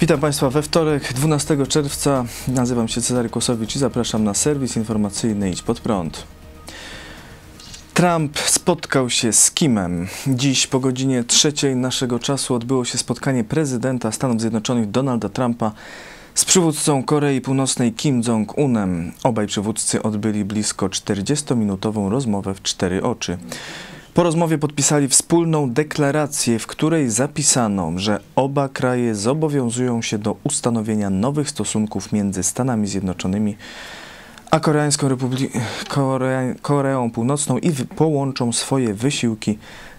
Witam Państwa we wtorek, 12 czerwca. Nazywam się Cezary Kosowicz i zapraszam na serwis informacyjny Idź Pod Prąd. Trump spotkał się z Kimem. Dziś po godzinie 3 naszego czasu odbyło się spotkanie prezydenta Stanów Zjednoczonych Donalda Trumpa z przywódcą Korei Północnej Kim Jong-unem. Obaj przywódcy odbyli blisko 40-minutową rozmowę w cztery oczy. Po rozmowie podpisali wspólną deklarację, w której zapisano, że oba kraje zobowiązują się do ustanowienia nowych stosunków między Stanami Zjednoczonymi a Koreą Północną i połączą swoje wysiłki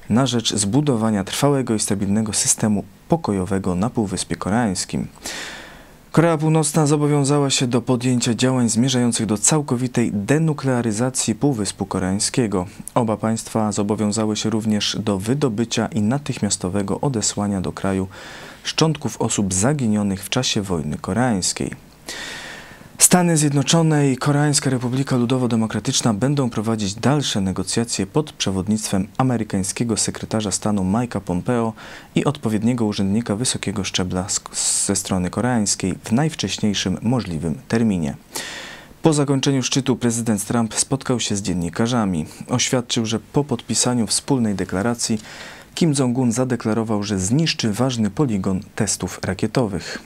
na rzecz zbudowania trwałego i stabilnego systemu pokojowego na Półwyspie Koreańskim. Korea Północna zobowiązała się do podjęcia działań zmierzających do całkowitej denuklearyzacji Półwyspu Koreańskiego. Oba państwa zobowiązały się również do wydobycia i natychmiastowego odesłania do kraju szczątków osób zaginionych w czasie wojny koreańskiej. Stany Zjednoczone i Koreańska Republika Ludowo-Demokratyczna będą prowadzić dalsze negocjacje pod przewodnictwem amerykańskiego sekretarza stanu Mike'a Pompeo i odpowiedniego urzędnika wysokiego szczebla ze strony koreańskiej w najwcześniejszym możliwym terminie. Po zakończeniu szczytu prezydent Trump spotkał się z dziennikarzami. Oświadczył, że po podpisaniu wspólnej deklaracji Kim Jong-un zadeklarował, że zniszczy ważny poligon testów rakietowych.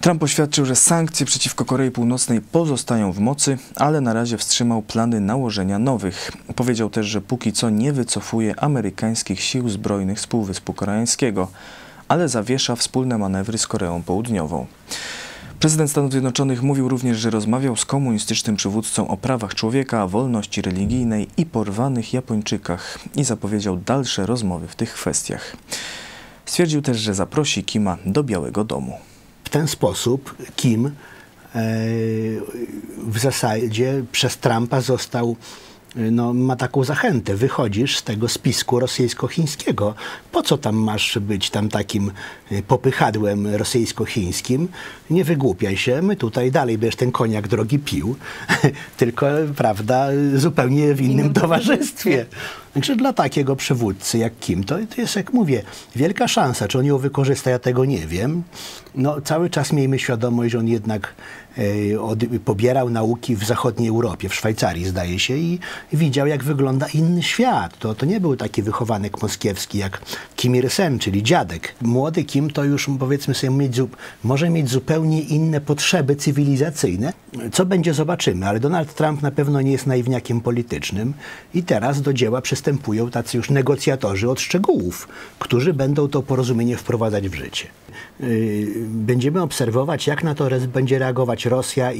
Trump oświadczył, że sankcje przeciwko Korei Północnej pozostają w mocy, ale na razie wstrzymał plany nałożenia nowych. Powiedział też, że póki co nie wycofuje amerykańskich sił zbrojnych z Półwyspu Koreańskiego, ale zawiesza wspólne manewry z Koreą Południową. Prezydent Stanów Zjednoczonych mówił również, że rozmawiał z komunistycznym przywódcą o prawach człowieka, wolności religijnej i porwanych Japończykach i zapowiedział dalsze rozmowy w tych kwestiach. Stwierdził też, że zaprosi Kima do Białego Domu. W ten sposób Kim w zasadzie przez Trumpa został, no, ma taką zachętę. Wychodzisz z tego spisku rosyjsko-chińskiego. Po co tam masz być tam takim popychadłem rosyjsko-chińskim? Nie wygłupiaj się, my tutaj dalej będziesz ten koniak drogi pił, tylko, prawda, zupełnie w innym towarzystwie. Także dla takiego przywódcy jak Kim, to jest, jak mówię, wielka szansa. Czy on ją wykorzysta, ja tego nie wiem. No, cały czas miejmy świadomość, że on jednak pobierał nauki w zachodniej Europie, w Szwajcarii zdaje się, i widział, jak wygląda inny świat. To nie był taki wychowanek moskiewski jak Kim Il-Sem, czyli dziadek. Młody Kim to już, powiedzmy sobie, może mieć zupełnie inne potrzeby cywilizacyjne. Co będzie, zobaczymy, ale Donald Trump na pewno nie jest naiwniakiem politycznym i teraz do dzieła przystępują tacy już negocjatorzy od szczegółów, którzy będą to porozumienie wprowadzać w życie. Będziemy obserwować, jak na to będzie reagować Rosja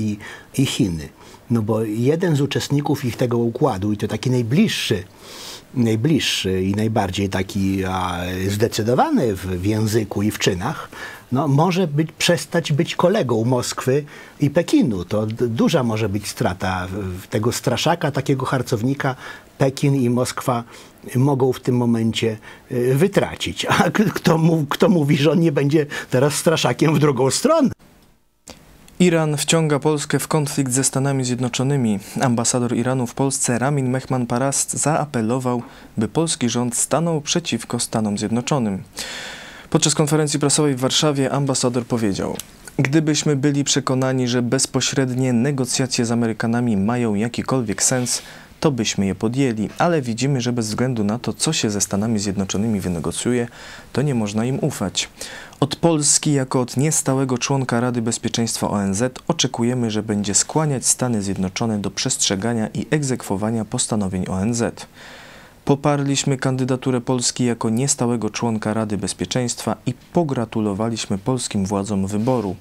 i Chiny. No bo jeden z uczestników ich tego układu, i to taki najbliższy i najbardziej taki zdecydowany w języku i w czynach, no, może przestać być kolegą Moskwy i Pekinu. To duża może być strata tego straszaka, takiego harcownika. Pekin i Moskwa mogą w tym momencie wytracić. A kto mówi, że on nie będzie teraz straszakiem w drugą stronę? Iran wciąga Polskę w konflikt ze Stanami Zjednoczonymi. Ambasador Iranu w Polsce Ramin Mehman Parast zaapelował, by polski rząd stanął przeciwko Stanom Zjednoczonym. Podczas konferencji prasowej w Warszawie ambasador powiedział: gdybyśmy byli przekonani, że bezpośrednie negocjacje z Amerykanami mają jakikolwiek sens, to byśmy je podjęli, ale widzimy, że bez względu na to, co się ze Stanami Zjednoczonymi wynegocjuje, to nie można im ufać. Od Polski, jako od niestałego członka Rady Bezpieczeństwa ONZ, oczekujemy, że będzie skłaniać Stany Zjednoczone do przestrzegania i egzekwowania postanowień ONZ. Poparliśmy kandydaturę Polski jako niestałego członka Rady Bezpieczeństwa i pogratulowaliśmy polskim władzom wyboru.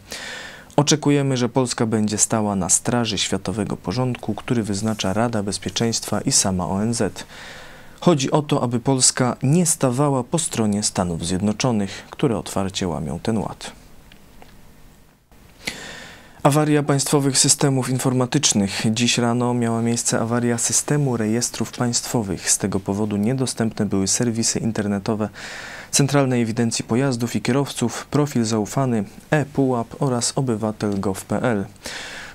Oczekujemy, że Polska będzie stała na straży światowego porządku, który wyznacza Rada Bezpieczeństwa i sama ONZ. Chodzi o to, aby Polska nie stawała po stronie Stanów Zjednoczonych, które otwarcie łamią ten ład. Awaria państwowych systemów informatycznych. Dziś rano miała miejsce awaria systemu rejestrów państwowych. Z tego powodu niedostępne były serwisy internetowe Centralnej Ewidencji Pojazdów i Kierowców, Profil Zaufany, e-Pułap oraz obywatel.gov.pl.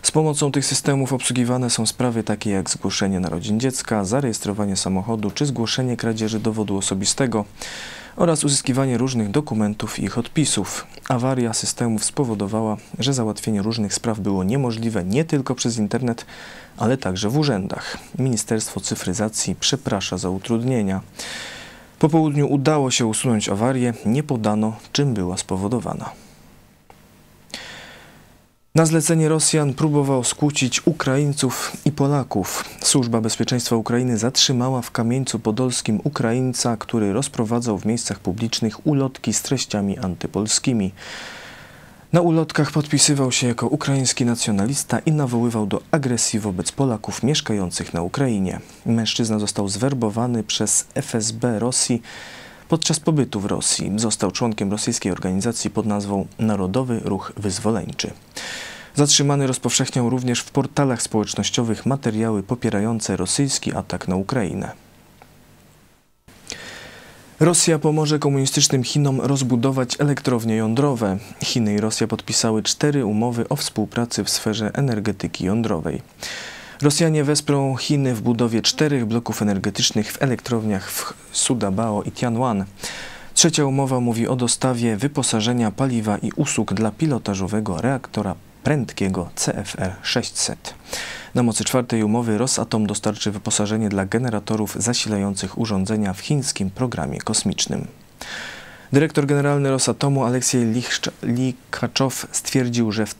Z pomocą tych systemów obsługiwane są sprawy takie jak zgłoszenie narodzin dziecka, zarejestrowanie samochodu czy zgłoszenie kradzieży dowodu osobistego oraz uzyskiwanie różnych dokumentów i ich odpisów. Awaria systemów spowodowała, że załatwienie różnych spraw było niemożliwe nie tylko przez internet, ale także w urzędach. Ministerstwo Cyfryzacji przeprasza za utrudnienia. Po południu udało się usunąć awarię, nie podano, czym była spowodowana. Na zlecenie Rosjan próbował skłócić Ukraińców i Polaków. Służba Bezpieczeństwa Ukrainy zatrzymała w Kamieńcu Podolskim Ukraińca, który rozprowadzał w miejscach publicznych ulotki z treściami antypolskimi. Na ulotkach podpisywał się jako ukraiński nacjonalista i nawoływał do agresji wobec Polaków mieszkających na Ukrainie. Mężczyzna został zwerbowany przez FSB Rosji podczas pobytu w Rosji. Został członkiem rosyjskiej organizacji pod nazwą Narodowy Ruch Wyzwoleńczy. Zatrzymany rozpowszechniał również w portalach społecznościowych materiały popierające rosyjski atak na Ukrainę. Rosja pomoże komunistycznym Chinom rozbudować elektrownie jądrowe. Chiny i Rosja podpisały 4 umowy o współpracy w sferze energetyki jądrowej. Rosjanie wesprą Chiny w budowie 4 bloków energetycznych w elektrowniach w Sudabao i Tianwan. Trzecia umowa mówi o dostawie wyposażenia, paliwa i usług dla pilotażowego reaktora prędkiego CFR-600. Na mocy 4. umowy Rosatom dostarczy wyposażenie dla generatorów zasilających urządzenia w chińskim programie kosmicznym. Dyrektor generalny Rosatomu Aleksiej Likaczow stwierdził, że w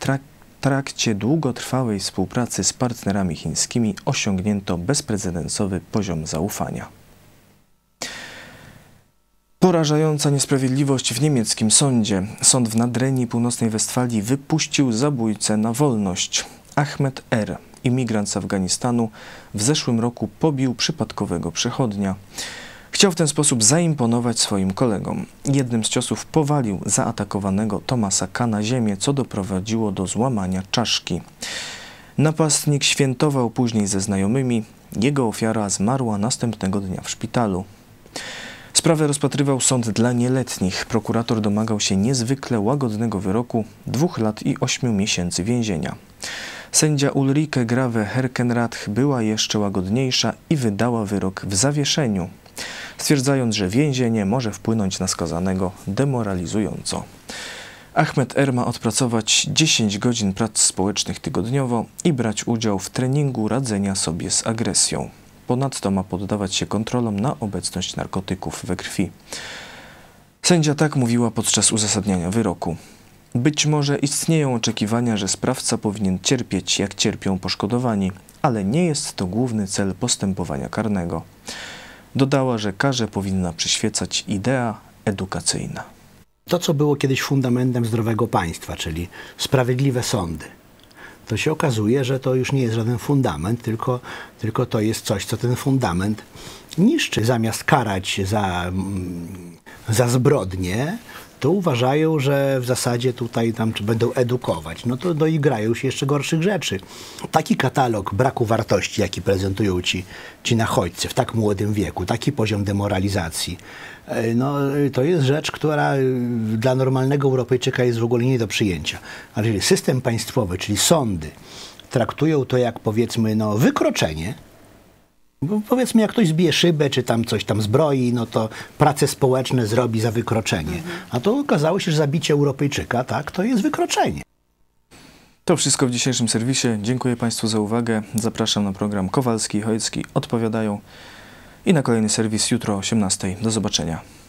trakcie długotrwałej współpracy z partnerami chińskimi osiągnięto bezprecedensowy poziom zaufania. Porażająca niesprawiedliwość w niemieckim sądzie. Sąd w Nadrenii Północnej Westfalii wypuścił zabójcę na wolność. Ahmed R., imigrant z Afganistanu, w zeszłym roku pobił przypadkowego przechodnia. Chciał w ten sposób zaimponować swoim kolegom. Jednym z ciosów powalił zaatakowanego Tomasa K. na ziemię, co doprowadziło do złamania czaszki. Napastnik świętował później ze znajomymi. Jego ofiara zmarła następnego dnia w szpitalu. Sprawę rozpatrywał sąd dla nieletnich. Prokurator domagał się niezwykle łagodnego wyroku 2 lat i 8 miesięcy więzienia. Sędzia Ulrike Grawe-Herkenrath była jeszcze łagodniejsza i wydała wyrok w zawieszeniu, stwierdzając, że więzienie może wpłynąć na skazanego demoralizująco. Ahmed R. ma odpracować 10 godzin prac społecznych tygodniowo i brać udział w treningu radzenia sobie z agresją. Ponadto ma poddawać się kontrolom na obecność narkotyków we krwi. Sędzia tak mówiła podczas uzasadniania wyroku. Być może istnieją oczekiwania, że sprawca powinien cierpieć, jak cierpią poszkodowani, ale nie jest to główny cel postępowania karnego. Dodała, że karze powinna przyświecać idea edukacyjna. To, co było kiedyś fundamentem zdrowego państwa, czyli sprawiedliwe sądy, to się okazuje, że to już nie jest żaden fundament, tylko to jest coś, co ten fundament niszczy. Zamiast karać za zbrodnie, to uważają, że w zasadzie tutaj czy będą edukować. No to doigrają się jeszcze gorszych rzeczy. Taki katalog braku wartości, jaki prezentują ci nachodźcy w tak młodym wieku, taki poziom demoralizacji, no to jest rzecz, która dla normalnego Europejczyka jest w ogóle nie do przyjęcia. Ale jeżeli system państwowy, czyli sądy, traktują to jak, powiedzmy, no wykroczenie, bo powiedzmy, jak ktoś zbije szybę, czy coś zbroi, no to prace społeczne zrobi za wykroczenie. A to okazało się, że zabicie Europejczyka, tak, to jest wykroczenie. To wszystko w dzisiejszym serwisie. Dziękuję Państwu za uwagę. Zapraszam na program Kowalski i Chojecki Odpowiadają i na kolejny serwis jutro o 18:00. Do zobaczenia.